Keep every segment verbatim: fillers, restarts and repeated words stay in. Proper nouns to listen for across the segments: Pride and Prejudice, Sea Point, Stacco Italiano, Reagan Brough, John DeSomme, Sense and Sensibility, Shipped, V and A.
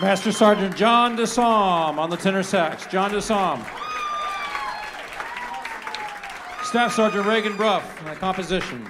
Master Sergeant John DeSomme on the tenor sax. John DeSomme. Staff Sergeant Reagan Brough on the composition.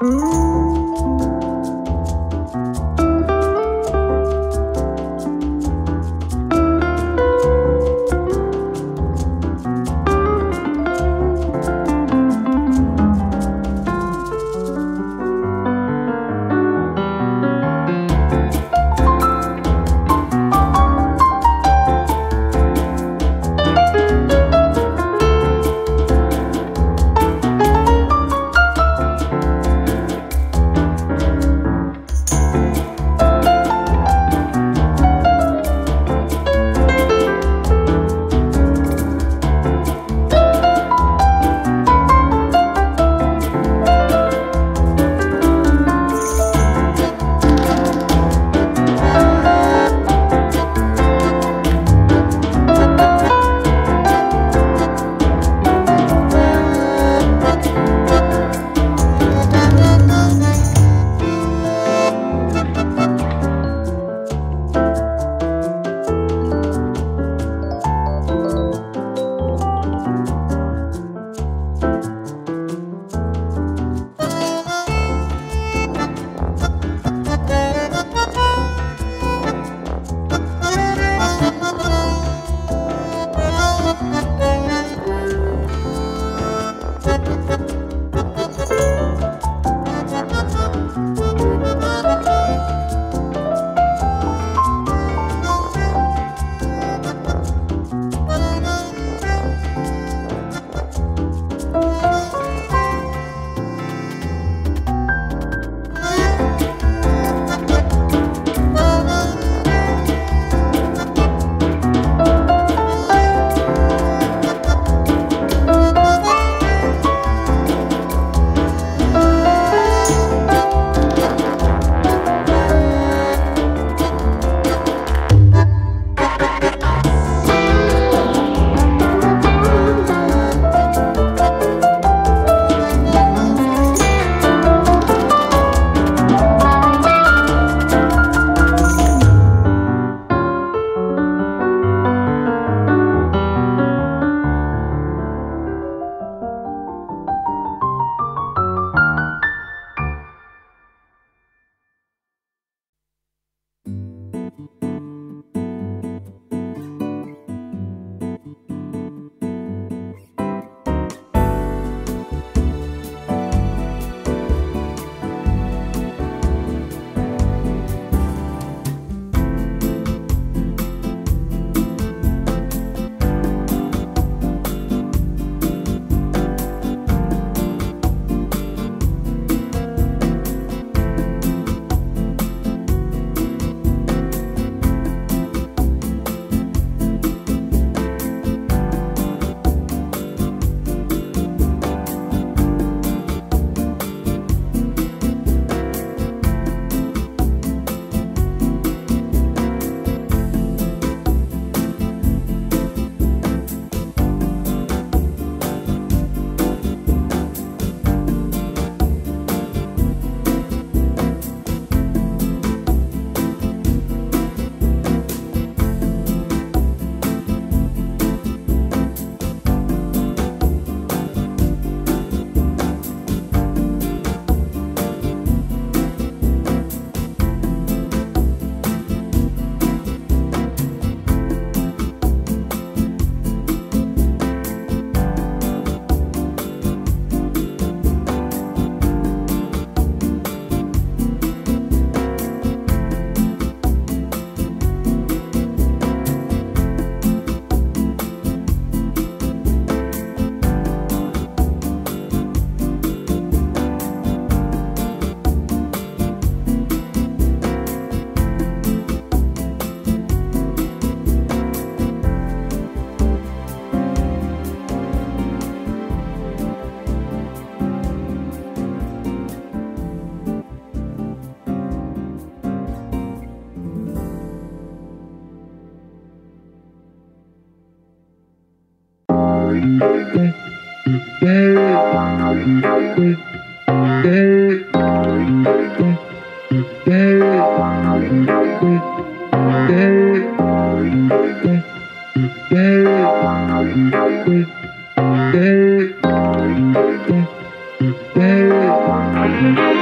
Thank you.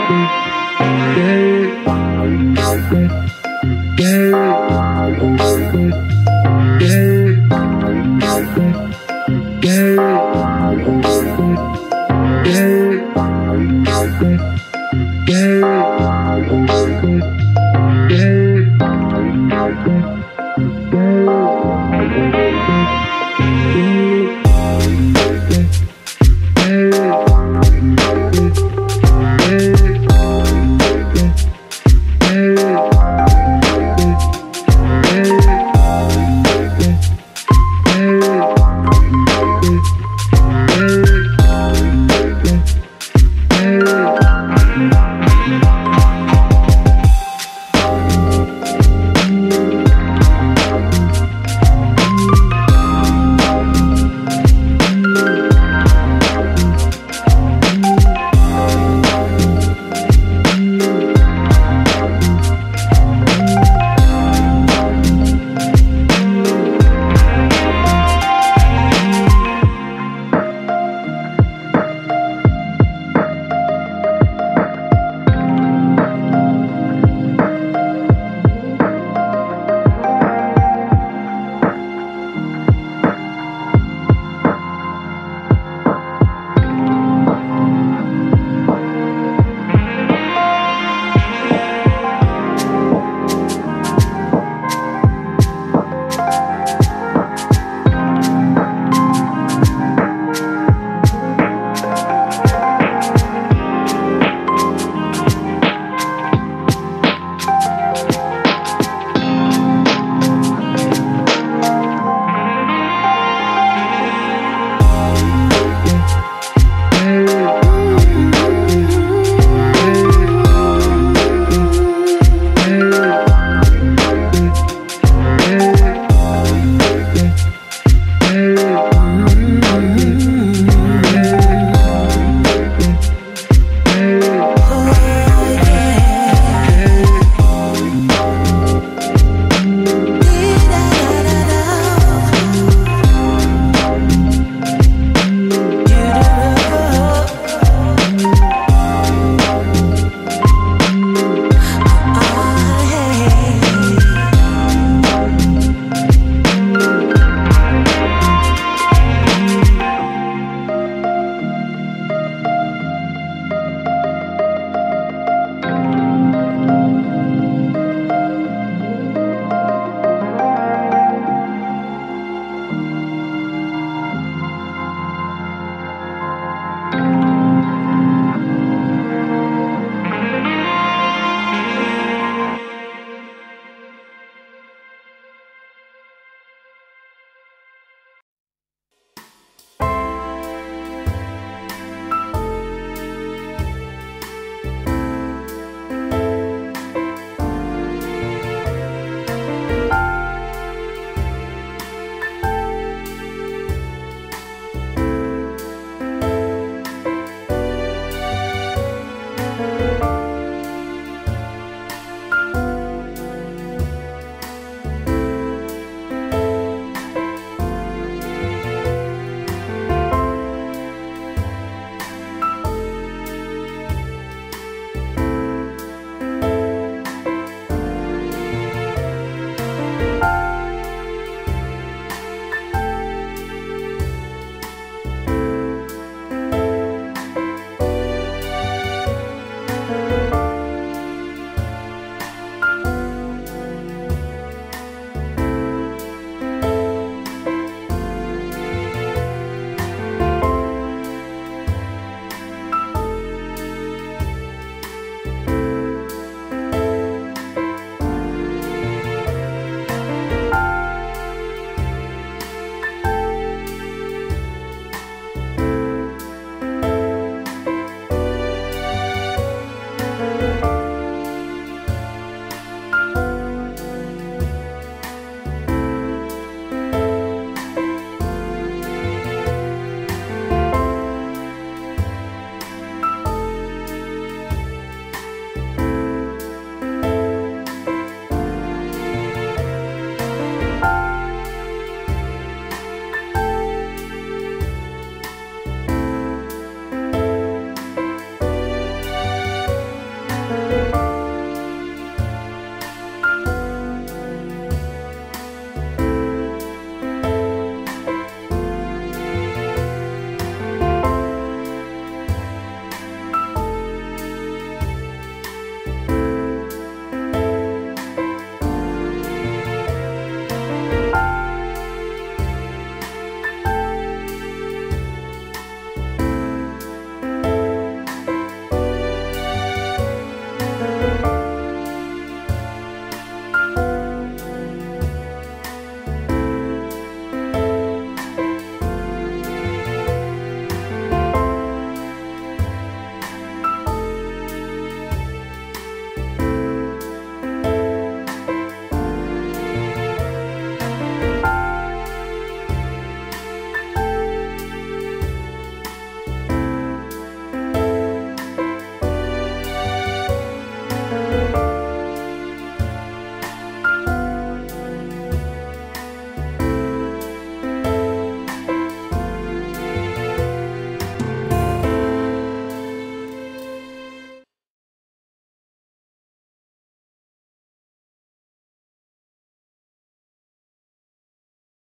Thank you.